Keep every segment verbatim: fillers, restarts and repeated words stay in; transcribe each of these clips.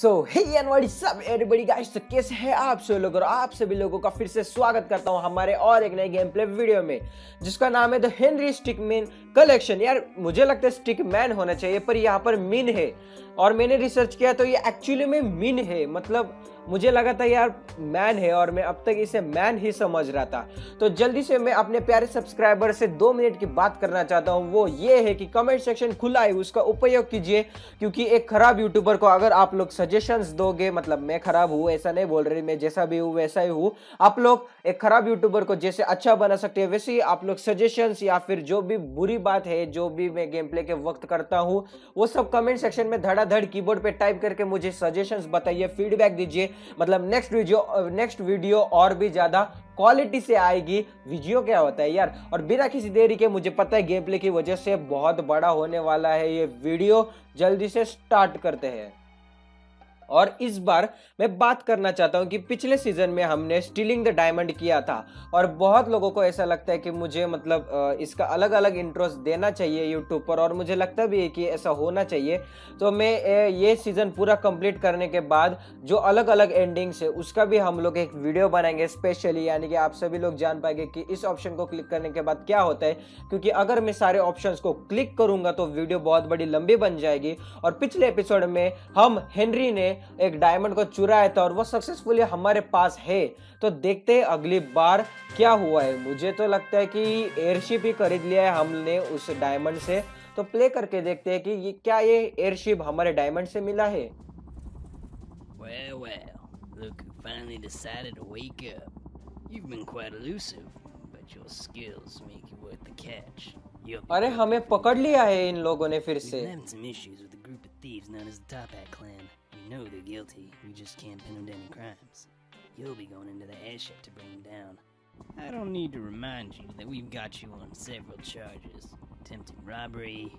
सो हे एनवाडी सब everybody guys, तो कैसे हैं आप सब लोग, और आप सभी लोगों का फिर से स्वागत करता हूं हमारे और एक नए गेम प्ले वीडियो में जिसका नाम है द हेनरी स्टिकमिन कलेक्शन। यार मुझे लगता है स्टिकमैन होना चाहिए पर यहाँ पर मिन है, और मैंने रिसर्च किया तो ये एक्चुअली में मिन है। मतलब मुझे लगा था यार मैन है और मैं अब तक इसे मैन ही समझ रहा था। तो जल्दी से मैं अपने प्यारे सब्सक्राइबर से दो मिनट की बात करना चाहता हूँ, वो ये है कि कमेंट सेक्शन खुला है, उसका उपयोग कीजिए, क्योंकि एक खराब यूट्यूबर को अगर आप लोग सजेशंस दोगे, मतलब मैं खराब हूँ ऐसा नहीं बोल रही, मैं जैसा भी हूँ वैसा ही हूँ, आप लोग एक खराब यूट्यूबर को जैसे अच्छा बना सकते हैं वैसे ही आप लोग सजेशंस या फिर जो भी बुरी बात है जो भी मैं गेम प्ले के वक्त करता हूँ वो सब कमेंट सेक्शन में धड़ाधड़ कीबोर्ड पे टाइप करके मुझे सजेशंस बताइए, फीडबैक दीजिए। मतलब नेक्स्ट वीडियो नेक्स्ट वीडियो और भी ज्यादा क्वालिटी से आएगी। वीडियो क्या होता है यार, और बिना किसी देरी के मुझे पता है गेम प्ले की वजह से बहुत बड़ा होने वाला है ये वीडियो, जल्दी से स्टार्ट करते हैं। और इस बार मैं बात करना चाहता हूँ कि पिछले सीजन में हमने स्टीलिंग द डायमंड किया था, और बहुत लोगों को ऐसा लगता है कि मुझे मतलब इसका अलग अलग इंट्रोस देना चाहिए यूट्यूब पर, और मुझे लगता भी है कि ऐसा होना चाहिए। तो मैं ये सीज़न पूरा कंप्लीट करने के बाद जो अलग अलग एंडिंग्स है उसका भी हम लोग एक वीडियो बनाएंगे स्पेशली, यानी कि आप सभी लोग जान पाएंगे कि इस ऑप्शन को क्लिक करने के बाद क्या होता है, क्योंकि अगर मैं सारे ऑप्शन को क्लिक करूँगा तो वीडियो बहुत बड़ी लंबी बन जाएगी। और पिछले एपिसोड में हम हेनरी ने एक डायमंड को चुराया था और वो सक्सेसफुली हमारे पास है, तो देखते हैं अगली बार क्या हुआ है। मुझे तो लगता है कि एयरशिप ही खरीद लिया है हमने उस डायमंड से, तो प्ले करके देखते हैं कि ये क्या ये एयरशिप हमारे डायमंड से मिला है। Well, well, look who finally decided to wake up. You've been quite elusive, but your skills make you worth the catch. अरे हमें पकड़ लिया है इन लोगों ने फिर से। know they're guilty, we just can't pin them down in crimes. You'll be going into the airship to bring them down. I don't need to remind you that we've got you on several charges. Attempted robbery,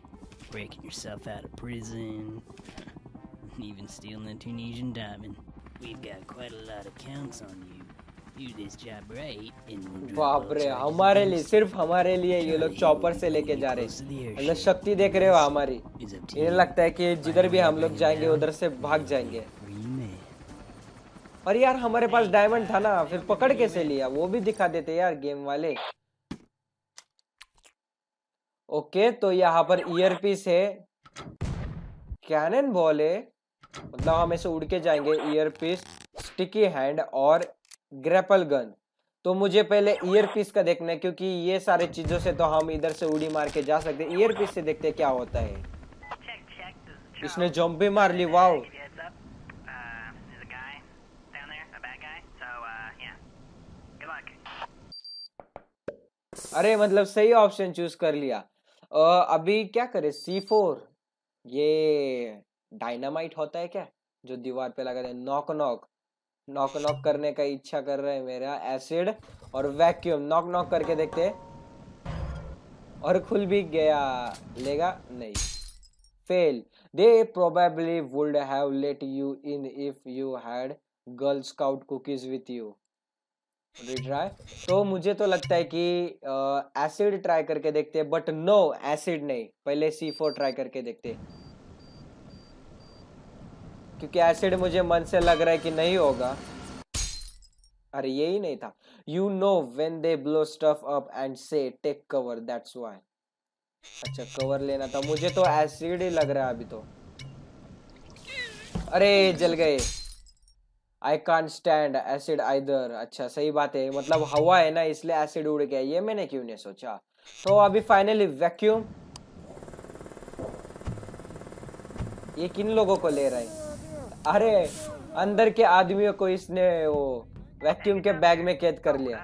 breaking yourself out of prison, and even stealing a Tunisian diamond. We've got quite a lot of counts on you. You do this job right and we'll drop you. बाप रे, हमारे लिए, सिर्फ हमारे लिए ये लोग chopper से लेके जा रहे हैं। मतलब शक्ति देख रहे हो हमारी, ये लगता है कि जिधर भी हम लोग जाएंगे उधर से भाग जाएंगे। और यार हमारे पास डायमंड था ना, फिर पकड़ कैसे लिया वो भी दिखा देते यार गेम वाले। ओके तो यहाँ पर ईयरपीस है, कैनन बॉल है, मतलब हम ऐसे उड़ के जाएंगे, ईयरपीस, स्टिकी हैंड और ग्रैपल गन। तो मुझे पहले ईयरपीस का देखना है, क्योंकि ये सारे चीजों से तो हम इधर से उड़ी मार के जा सकते हैं। ईयरपीस से देखते क्या होता है। इसने जंपी मार ली, वाओ। अरे मतलब सही ऑप्शन चूज कर लिया। आ, अभी क्या करे, सी फोर, ये डायनामाइट होता है क्या जो दीवार पे लगाते हैं। नॉक नॉक नॉक नॉक करने का इच्छा कर रहा है मेरा। एसिड और वैक्यूम, नॉक नॉक करके देखते हैं। और खुल भी गया, लेगा नहीं, fail. They probably would have let you in if you had girl scout cookies with you. Retry, तो मुझे तो लगता है कि एसिड ट्राई करके देखते हैं, बट नो एसिड नहीं, पहले सी फोर ट्राई करके देखते हैं, क्योंकि एसिड मुझे मन से लग रहा है कि नहीं होगा। अरे ये ही नहीं था। You know when they blow stuff up and say take cover, that's why. अच्छा कवर लेना था, मुझे तो एसिड ही लग रहा है अभी तो। अरे जल गए। I can't stand acid either. अच्छा सही बात है, मतलब हवा है ना इसलिए एसिड उड़ गया, ये मैंने क्यों नहीं सोचा। तो अभी फाइनली वैक्यूम। ये किन लोगों को ले रहा है। अरे अंदर के आदमियों को इसने वो वैक्यूम के बैग में कैद कर लिया।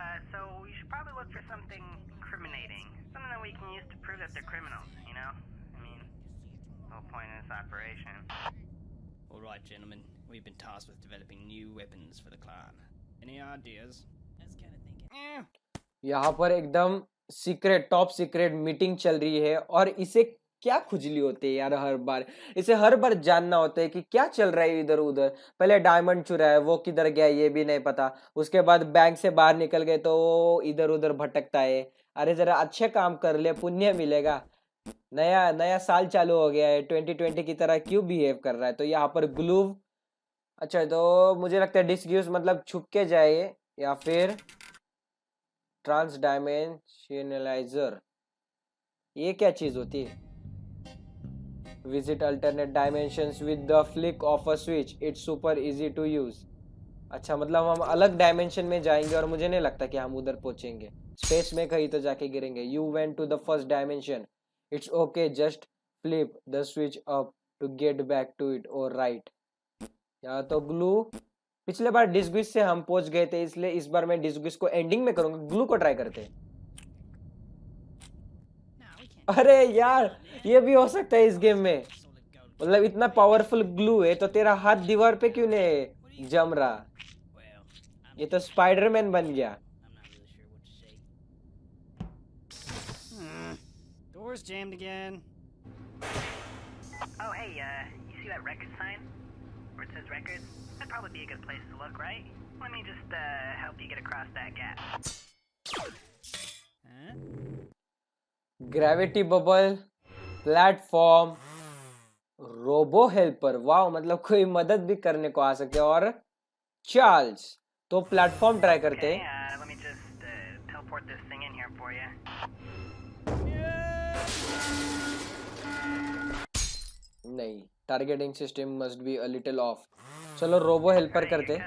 यहाँ पर एकदम सीक्रेट टॉप सीक्रेट मीटिंग चल रही है, और इसे क्या खुजली होती है यार, हर बार इसे हर बार जानना होता है कि क्या चल रहा है इधर उधर। पहले डायमंड चुरा है, वो किधर गया ये भी नहीं पता, उसके बाद बैंक से बाहर निकल गए तो वो इधर उधर भटकता है। अरे जरा अच्छे काम कर ले, पुण्य मिलेगा। नया नया साल चालू हो गया है, ट्वेंटी ट्वेंटी की तरह क्यों बिहेव कर रहा है। तो यहाँ पर ग्लूव अच्छा तो मुझे लगता है डिस्क्यूज मतलब छुप के जाए या फिर ट्रांस डायमेंशनलाइजर, ये क्या चीज़ होती है? Visit alternate dimensions with the flick of a switch, it's super easy to use. अच्छा मतलब हम अलग डायमेंशन में जाएंगे और मुझे नहीं लगता कि हम उधर पहुंचेंगे, स्पेस में कहीं तो जाके गिरेंगे। You went to the first dimension, it's okay, just flip the switch up to get back to it or right. या तो ग्लू, पिछले बार डिस्ग्विस से हम पहुंच गए थे इसलिए इस बार मैं डिस्ग्विस को एंडिंग में करूंगा, ग्लू को ट्राई करते। अरे यार ये भी हो सकता है इस गेम में, मतलब इतना पावरफुल ग्लू है तो तेरा हाथ दीवार पे क्यों नहीं जम रहा? ये तो स्पाइडरमैन बन गया। Door's jammed again. Oh hey, uh, you see that record sign? Where it says records? That'd probably be a good place to look, right? Let me just uh, help you get across that gap. Huh? Gravity bubble, platform, robo helper, वाह मतलब कोई मदद भी करने को आ सके, और Charles. तो प्लेटफॉर्म ट्राई करते हैं। नहीं, targeting system must be a little off. चलो रोबो हेल्पर करते।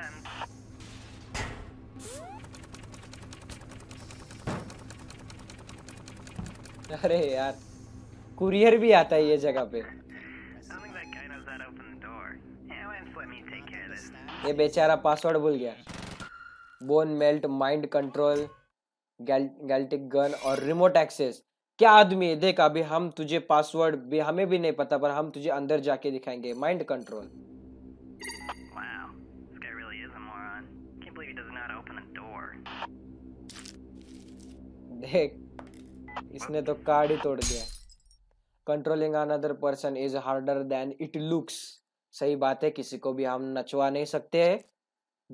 अरे यार कुरियर भी आता है ये जगह पे। ये बेचारा पासवर्ड भूल गया। Bone melt, mind control, galactic gun और रिमोट एक्सेस। क्या आदमी है, देख अभी हम तुझे पासवर्ड भी हमें भी नहीं पता पर हम तुझे अंदर जाके दिखाएंगे। माइंड कंट्रोल, देख इसने तो कार्ड ही तोड़ दिया। Controlling another person is harder than it looks, सही बात है, किसी को भी हम नचवा नहीं सकते।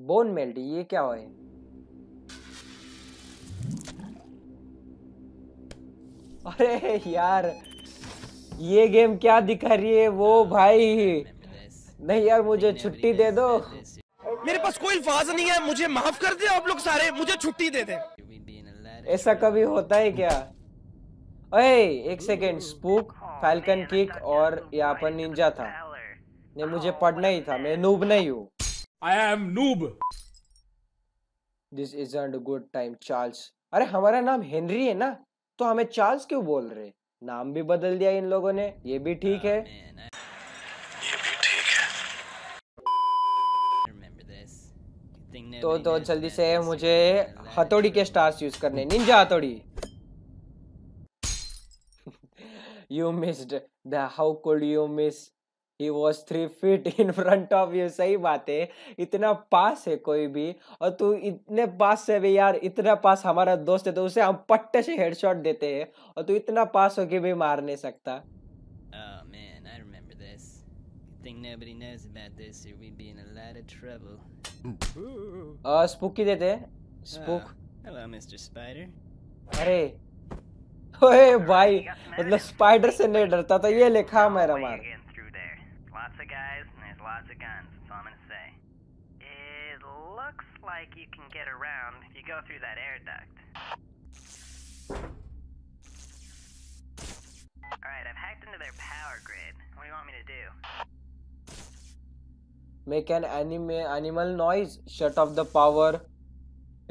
बोन मेल्ट, ये क्या है? अरे यार ये गेम क्या दिखा रही है वो भाई। नहीं यार मुझे छुट्टी दे दो, मेरे पास कोई अल्फाज नहीं है, मुझे माफ कर दे आप लोग सारे, मुझे छुट्टी दे दे। ऐसा कभी होता है क्या? ओए एक सेकेंड, स्पूक, फाल्कन किक और यहाँ पर निंजा था। नहीं मुझे पढ़ना ही था, मैं नूब नहीं हूँ। I am noob. This isn't a good time Charles. अरे हमारा नाम हेनरी है ना, तो हमें चार्ल्स क्यों बोल रहे? नाम भी बदल दिया इन लोगों ने, ये भी ठीक है। तो तो जल्दी से मुझे हथौड़ी के स्टार्स यूज करने, निंजा हथौड़ी। You missed the, how could you miss? He was three feet in front of you. सही बात है, इतना पास है कोई भी और तू इतने पास से भी, यार इतना पास हमारा दोस्त है तो उसे हम पट्टे से हेडशॉट देते हैं और तू इतना पास होके भी मार नहीं सकता। Oh man, I remember this. I think nobody knows about this, or we'd be in a lot of trouble. आ स्पूकी देते हैं, स्पूक। Hello, Mister Spider. अरे ओए भाई मतलब स्पाइडर से नहीं डरता तो ये लिखा मेरा मार। Make an animal noise, shut off the power,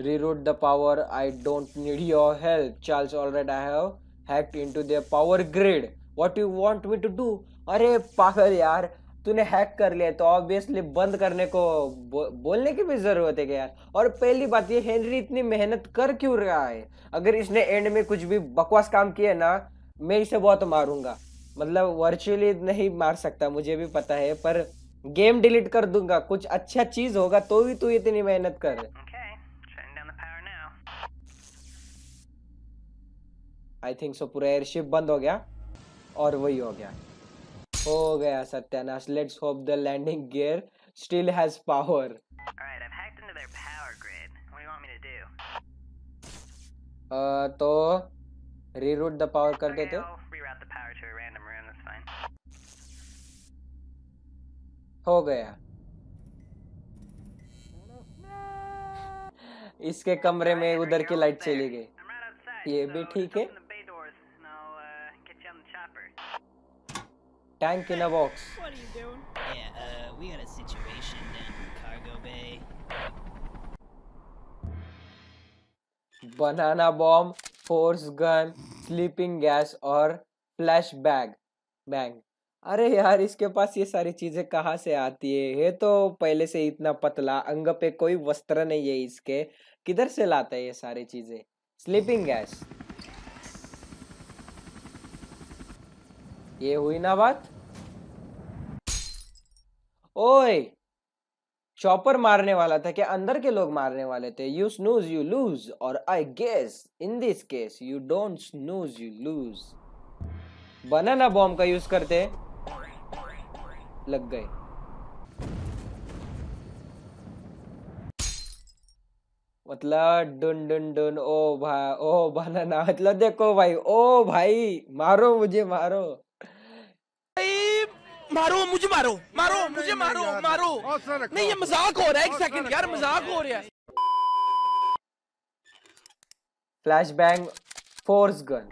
reroute the power, I don't need your help Charles, already I have hacked into their power grid, what you want me to do? अरे पागल यार तूने hack कर लिया तो obviously बंद करने को बो, बोलने की भी जरूरत है क्या यार? और पहली बात ये हेनरी इतनी मेहनत कर क्यों रहा है? अगर इसने एंड में कुछ भी बकवास काम किया ना मैं इसे बहुत मारूंगा, मतलब वर्चुअली नहीं मार सकता मुझे भी पता है, पर गेम डिलीट कर दूंगा। कुछ अच्छा चीज होगा तो भी तू इतनी मेहनत कर। आई थिंक सो पूरा एयरशिप बंद हो गया और वही हो गया हो गया सत्यानाश। Let's hope the landing gear still has power. तो रीरूट द पावर कर देते। हो गया इसके कमरे में उधर की लाइट चली गई, ये भी ठीक है। Tank in a box. Banana bomb, force gun, sleeping gas और फ्लैश बैग बैंग। अरे यार इसके पास ये सारी चीजें कहाँ से आती है? ये तो पहले से इतना पतला, अंग पे कोई वस्त्र नहीं है इसके, किधर से लाता है ये सारी चीजें? स्लीपिंग गैस, ये हुई ना बात। ओए चॉपर मारने वाला था क्या? अंदर के लोग मारने वाले थे। यू स्नूज यू लूज, और I guess in this case you don't snooze you lose. Banana bomb का यूज करते, लग गए। मतलब डुन डुन डुन। ओ भाई, ओ बनाना, मतलब देखो भाई, ओ भाई मारो मुझे, मारो मारो मुझे, मारो मारो मुझे, मारो मारो। नहीं ये मजाक हो रहा है, एक सेकंड यार, मजाक हो रहा है। Flashbang, force gun.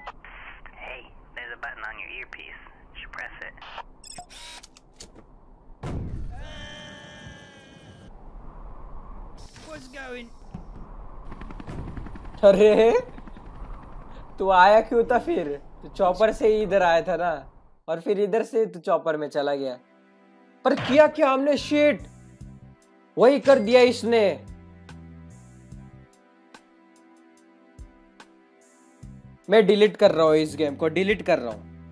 Hey, there's a button on your earpiece. You should press it. Where's going? अरे तू आया क्यों था फिर? तू चॉपर से ही इधर आया था ना, और फिर इधर से तो चॉपर में चला गया। पर किया क्या हमने? शिट, वही कर दिया इसने। मैं डिलीट कर रहा हूँ इस गेम को, डिलीट कर रहा हूँ।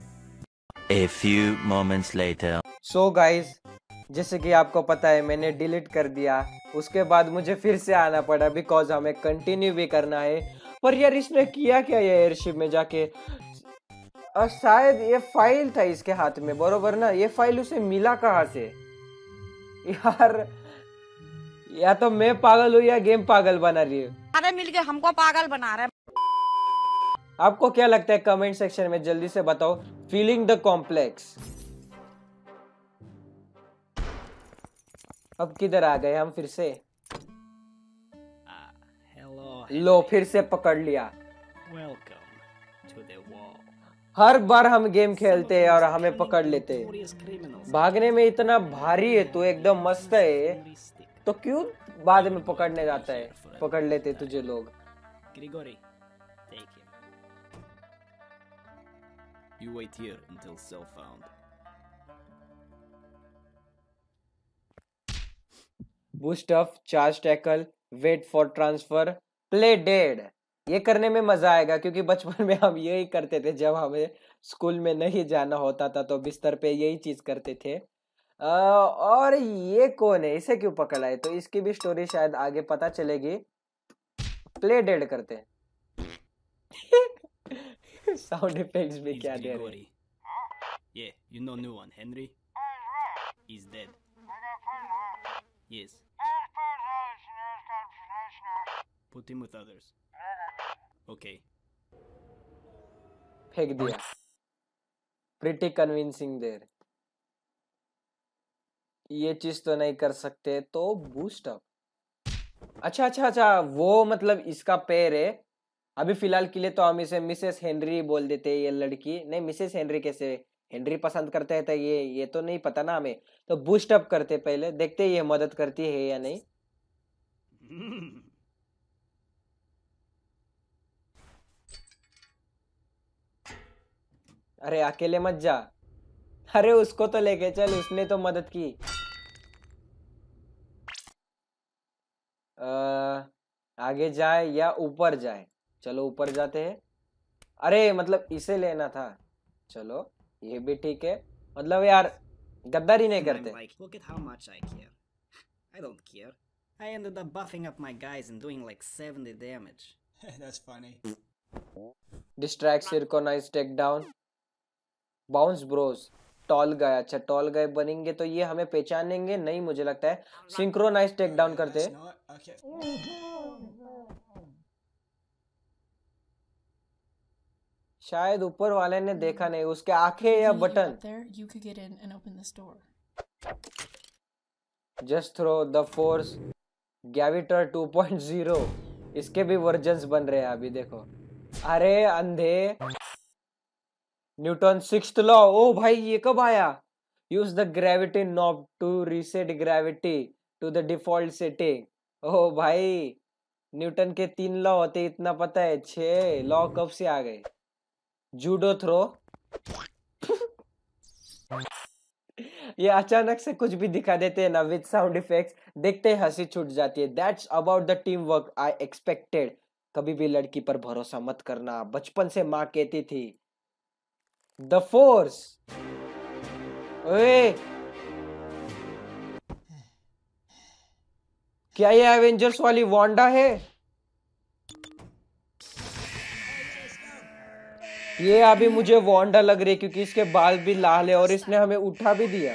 A few moments later. So guys, जैसे कि आपको पता है मैंने डिलीट कर दिया, उसके बाद मुझे फिर से आना पड़ा बिकॉज हमें कंटिन्यू भी करना है। पर यार इसने किया क्या? ये एयरशिप में जाके, और शायद ये फाइल था इसके हाथ में, बरोबर ना? ये फाइल उसे मिला कहाँ से यार? या तो मैं पागल हूँ या गेम पागल बना रही है। अरे मिलके हमको पागल बना रहा है। आपको क्या लगता है? कमेंट सेक्शन में जल्दी से बताओ। फीलिंग द कॉम्प्लेक्स, अब किधर आ गए हम फिर से? लो फिर से पकड़ लिया। हर बार हम गेम खेलते हैं और हमें पकड़ लेते हैं। भागने में इतना भारी है तो एकदम मस्त है, तो क्यों बाद में पकड़ने जाता है? पकड़ लेते तुझे लोग। Boost up, charge tackle, wait for transfer, play dead. ये करने में मजा आएगा क्योंकि बचपन में हम यही करते थे। जब हमें स्कूल में नहीं जाना होता था तो बिस्तर पे यही चीज करते थे। आ, और ये कौन है? इसे क्यों पकड़ा है? तो इसकी भी स्टोरी शायद आगे पता चलेगी। प्ले डेड करते हैं। साउंड इफेक्ट्स भी क्या दे रहे हैं? ये you know new one Henry is dead. Yes put him with others. Okay okay. फेंक दिया। Pretty convincing there. ये चीज तो नहीं कर सकते, तो बूस्ट अप। अच्छा अच्छा अच्छा, वो मतलब इसका पैर है। अभी फिलहाल के लिए तो हम इसे मिसेस हेनरी बोल देते हैं। ये लड़की नहीं, मिसेस हेनरी कैसे? हेनरी पसंद करते हैं तो ये ये तो नहीं पता ना हमें, तो बूस्ट अप करते पहले, देखते ये मदद करती है या नहीं। अरे अकेले मत जा, अरे उसको तो लेके चल, उसने तो मदद की। आ, आगे जाए या ऊपर जाए? चलो ऊपर जाते हैं। अरे मतलब इसे लेना था, चलो ये भी ठीक है। मतलब यार गद्दारी नहीं करते। Distract सिरकोनाइज, take down, bounce bros, tall guy. अच्छा टॉल गाय बनेंगे तो ये हमें पहचानेंगे नहीं मुझे लगता है। सिंक्रोनाइज टेक डाउन करते। शायद ऊपर वाले ने देखा नहीं, उसके आंखें या button. Just throw the force, gravitor two point zero. इसके भी वर्जन्स बन रहे हैं अभी देखो। अरे अंधे, न्यूटन सिक्स्थ लॉ। ओ भाई ये कब आया? Use the gravity knob to reset gravity to the default setting. ओ भाई न्यूटन के तीन लॉ होते, इतना पता है। छह लॉ कब से आ गए? जूडो थ्रो ये अचानक से कुछ भी दिखा देते हैं ना विद साउंड इफेक्ट्स, देखते हैं हंसी छूट जाती है। That's about the team work I expected. कभी भी लड़की पर भरोसा मत करना, बचपन से माँ कहती थी। The force. ओए क्या ये एवेंजर्स वाली वांडा है? ये अभी मुझे वांडा लग रही है क्योंकि इसके बाल भी लाल है और इसने हमें उठा भी दिया।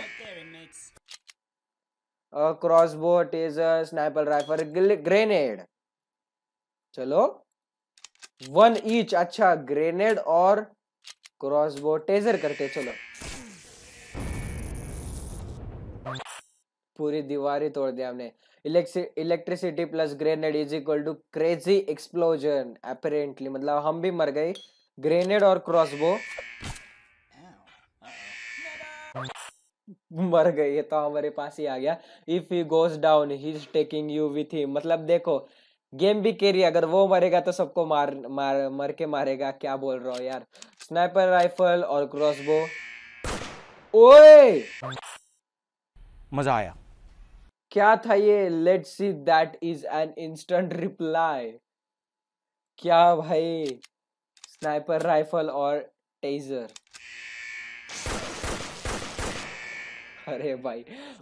Crossbow, taser, sniper rifle, grenade. चलो वन ईच। अच्छा ग्रेनेड और क्रॉसबो टेजर करके चलो। पूरी दीवार ही तोड़ दिया हमने। Electricity plus grenade is equal to crazy explosion. Apparently मतलब हम भी मर गए। ग्रेनेड और क्रॉसबो मर गई, ये तो हमारे पास ही आ गया। If he goes down he is taking you with him. मतलब देखो गेम भी कैरी, अगर वो मरेगा तो सबको मार मार मर के मारेगा। क्या बोल रहा हूँ यार। स्नाइपर राइफल और क्रॉसबो। ओए मजा आया। क्या था ये? Let's see that is an instant replay. क्या भाई, स्नाइपर राइफल और टेजर। अरे भाई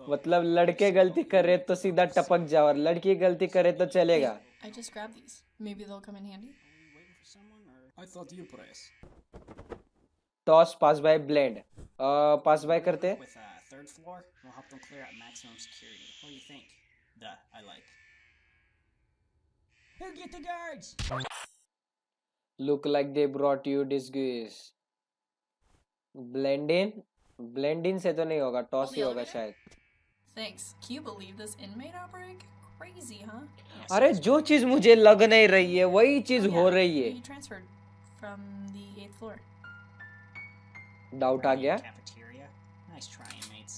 मतलब लड़के गलती कर रहे तो सीधा टपक जाओ और लड़की गलती करे तो चलेगा। Toss, pass by, blend. Pass by करते। Look like they brought you disguise. Blend in, blend in से तो नहीं होगा, टॉस ही होगा शायद। Thanks. Can you believe this inmate outbreak? Crazy, huh? अरे जो चीज मुझे लग नहीं रही है वही चीज हो रही है। He transferred from the eighth floor. Doubt आ गया। Nice try, inmates.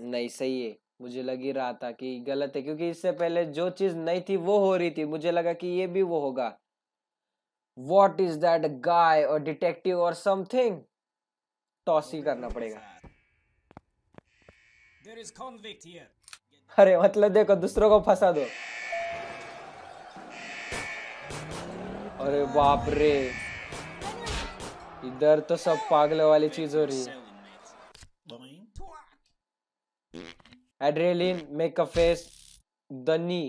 नहीं सही है, मुझे लग ही रहा था कि गलत है क्योंकि इससे पहले जो चीज नहीं थी वो हो रही थी। मुझे लगा कि ये भी वो होगा। What is that, a guy or detective or something? Toss ही करना पड़ेगा। There is convict here. अरे मतलब देखो दूसरों को फंसा दो। अरे बाप रे, इधर तो सब पागलों वाली चीज हो रही है। एड्रेलिन, मेक अ फेस, दनी,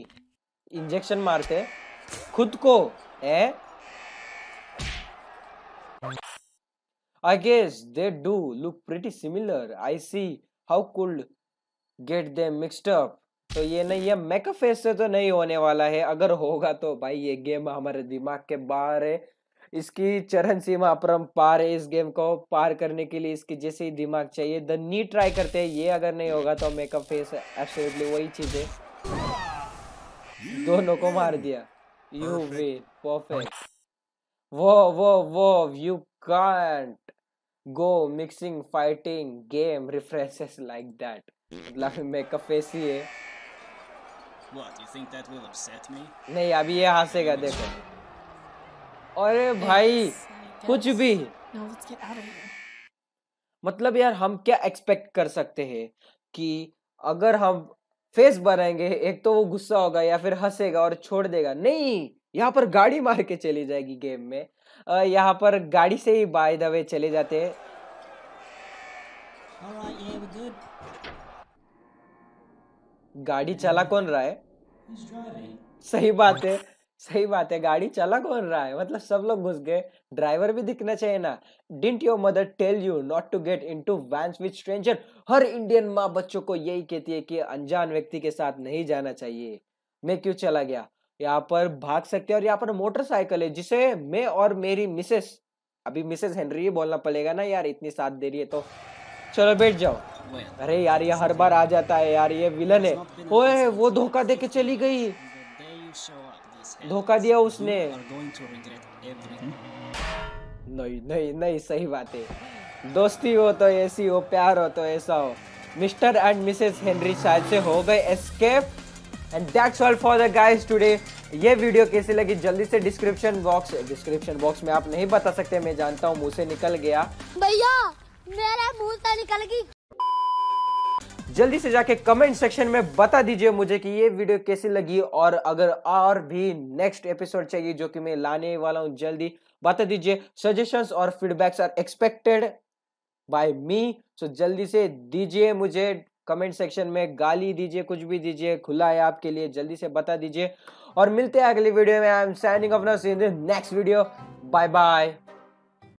इंजेक्शन मारते खुद को है। I guess they do look pretty similar. I see how could get them mixed up. तो ये नहीं है, मेकअप फेस से तो नहीं होने वाला है। अगर होगा तो भाई ये गेम हमारे दिमाग के बाहर है, इसकी चरण सीमा पर हम पार है। इस गेम को पार करने के लिए इसकी जैसे ही दिमाग चाहिए। द नी ट्राई करते हैं, ये अगर नहीं होगा तो मेकअप फेस एब्सोल्युटली वही चीज है। दोनों को मार दिया। You win, perfect. वो वो वो you can't Go mixing, fighting, game references like that. मतलब मेकअप फेस ही है। What, you think that will upset me? नहीं अभी ये हंसेगा देखो। अरे भाई कुछ भी। No, let's get out of here. मतलब यार हम क्या एक्सपेक्ट कर सकते हैं कि अगर हम फेस बनाएंगे एक तो वो गुस्सा होगा या फिर हंसेगा और छोड़ देगा। नहीं, यहाँ पर गाड़ी मार के चली जाएगी गेम में। यहाँ पर गाड़ी से ही बाय द वे चले जाते हैं। Alright, yeah, we're good. गाड़ी चला कौन रहा है? सही बात है, सही बात है। गाड़ी चला कौन रहा है? मतलब सब लोग घुस गए, ड्राइवर भी दिखना चाहिए ना। Didn't your mother tell you not to get into vans with stranger? हर इंडियन माँ बच्चों को यही कहती है कि अनजान व्यक्ति के साथ नहीं जाना चाहिए। मैं क्यों चला गया? यहाँ पर भाग सकते हैं और यहाँ पर मोटरसाइकिल है जिसे मैं और मेरी मिसेस, अभी मिसेस हेनरी बोलना पड़ेगा ना यार, इतनी साथ दे रही है तो। चलो बैठ जाओ। अरे यार ये हर बार आ जाता है यार, ये विलन है। ओए वो धोखा देके चली गई। धोखा दिया उसने। नहीं नहीं नहीं, सही बात है। दोस्ती हो तो ऐसी हो, प्यार हो तो ऐसा हो। मिस्टर एंड मिसेस हेनरी शायद से हो गए escape. And that's all for the guys today. ये वीडियो कैसी लगी जल्दी से डिस्क्रिप्शन बॉक्स डिस्क्रिप्शन बॉक्स में आप नहीं बता सकते, मैं जानता हूँ, मुँह से निकल गया भैया, मेरा मुँह से निकल गई। जल्दी से जाके कमेंट सेक्शन में बता दीजिए मुझे कि ये वीडियो कैसी लगी, और अगर और भी नेक्स्ट एपिसोड चाहिए जो कि मैं लाने वाला हूँ जल्दी बता दीजिए। सजेशंस और feedbacks are expected by me, so जल्दी से दीजिए मुझे कमेंट सेक्शन में, गाली दीजिए, कुछ भी दीजिए, खुला है आपके लिए, जल्दी से बता दीजिए। और मिलते हैं अगली वीडियो में। I am signing off now, see you in the next video, bye bye.